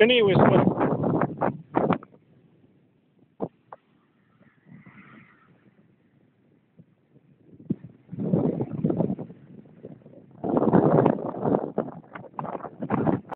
Anyways,